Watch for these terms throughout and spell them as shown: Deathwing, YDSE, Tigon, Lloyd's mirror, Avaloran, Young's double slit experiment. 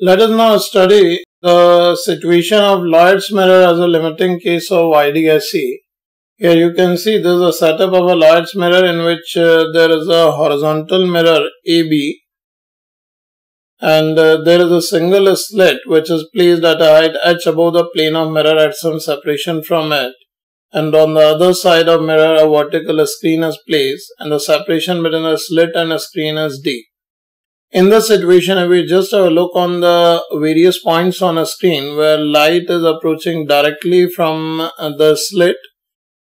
Let us now study the situation of Lloyd's mirror as a limiting case of YDSE. Here you can see this is a setup of a Lloyd's mirror in which there is a horizontal mirror AB and there is a single slit which is placed at a height h above the plane of mirror at some separation from it, and on the other side of mirror a vertical screen is placed and the separation between the slit and the screen is d. In this situation, if we just have a look on the various points on a screen where light is approaching directly from the slit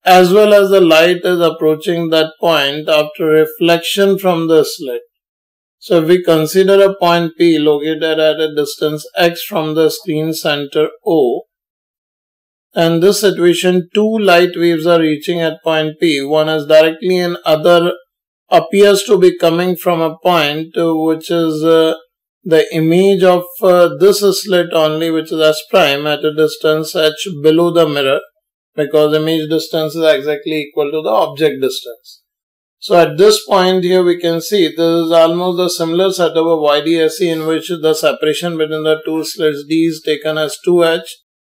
as well as the light is approaching that point after reflection from the slit. So if we consider a point P located at a distance x from the screen center O, and in this situation two light waves are reaching at point P. One is directly and other appears to be coming from a point which is the image of this slit only, which is S prime, at a distance h below the mirror, because image distance is exactly equal to the object distance. So at this point here we can see this is almost a similar setup of YDSE in which the separation between the two slits D is taken as 2h,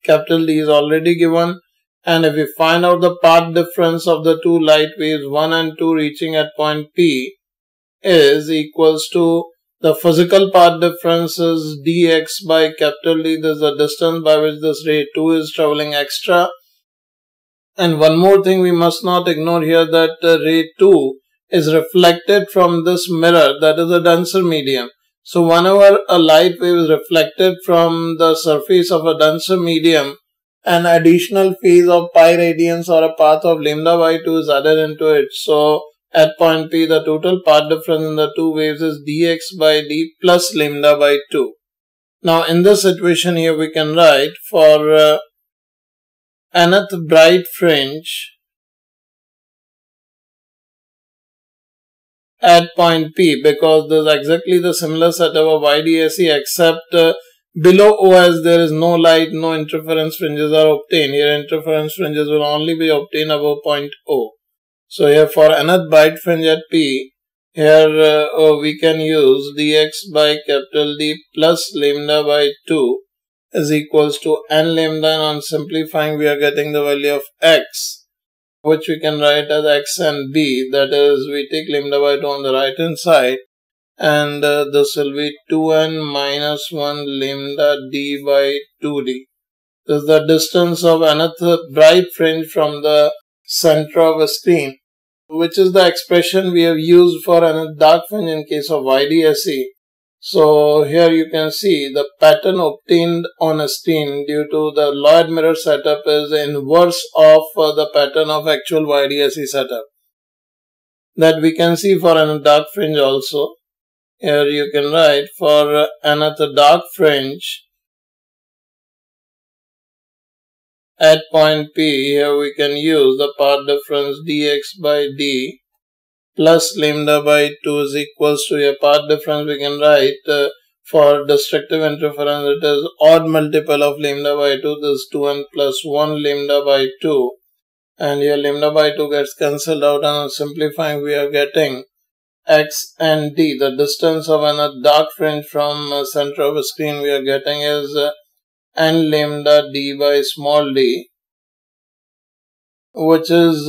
capital D is already given. And if we find out the path difference of the two light waves 1 and 2 reaching at point P is equals to the physical path difference is dx by capital D. This is the distance by which this ray 2 is traveling extra. And one more thing we must not ignore here, that ray 2 is reflected from this mirror, that is a denser medium. So whenever a light wave is reflected from the surface of a denser medium, an additional phase of pi radians or a path of lambda by 2 is added into it. So at point P, the total path difference in the two waves is dx by d plus lambda by 2. Now in this situation here we can write for nth bright fringe at point P, because this is exactly the similar setup of YDSE, except below OS there is no light, no interference fringes are obtained. Here interference fringes will only be obtained above point O. So here for nth bright fringe at P, here we can use dx by capital D plus lambda by 2 is equals to n lambda, and on simplifying we are getting the value of x, which we can write as x and b, that is we take lambda by 2 on the right hand side, and this will be 2n minus 1 lambda d by 2d. This is the distance of another bright fringe from the center of a screen, which is the expression we have used for another dark fringe in case of YDSE. So here you can see the pattern obtained on a screen due to the Lloyd mirror setup is inverse of the pattern of actual YDSE setup that we can see for another dark fringe also. Here you can write for another dark fringe at point P, here we can use the path difference dx by d plus lambda by 2 is equals to a path difference we can write for destructive interference, it is odd multiple of lambda by 2, this is 2n plus 1 lambda by 2, and here lambda by 2 gets cancelled out, and on simplifying we are getting x and d. The distance of another dark fringe from center of a screen we are getting is n lambda d by small d, which is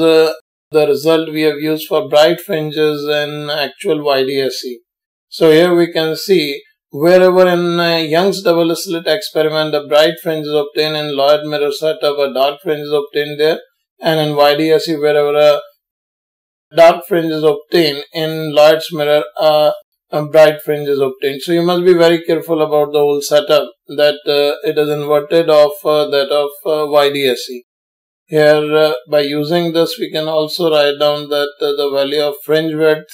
the result we have used for bright fringes in actual YDSE. So here we can see wherever in Young's double slit experiment the bright fringe is obtained, in Lloyd mirror setup a dark fringe is obtained there, and in YDSE wherever a dark fringe is obtained, in Lloyd's mirror a bright fringe is obtained. So you must be very careful about the whole setup, that it is inverted of that of YDSE. Here by using this we can also write down that the value of fringe width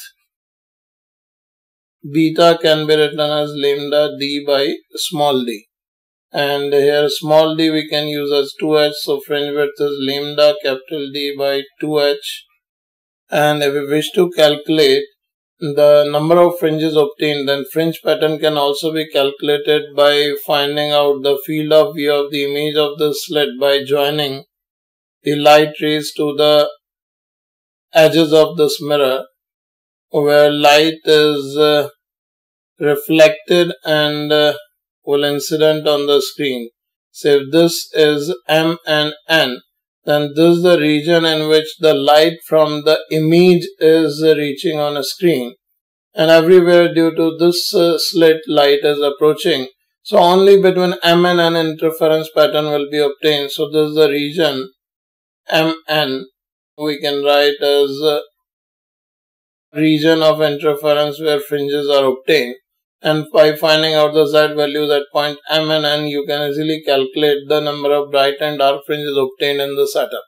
beta can be written as lambda d by small d, and here small d we can use as 2h, so fringe width is lambda capital D by 2h. And if we wish to calculate the number of fringes obtained, then fringe pattern can also be calculated by finding out the field of view of the image of the slit by joining the light rays to the edges of this mirror, where light is reflected and coincident on the screen. So if this is M and N, then this is the region in which the light from the image is reaching on a screen. And everywhere due to this slit, light is approaching. So only between M and N interference pattern will be obtained. So this is the region MN. We can write as region of interference where fringes are obtained. And by finding out the Z values at point M and N, you can easily calculate the number of bright and dark fringes obtained in the setup.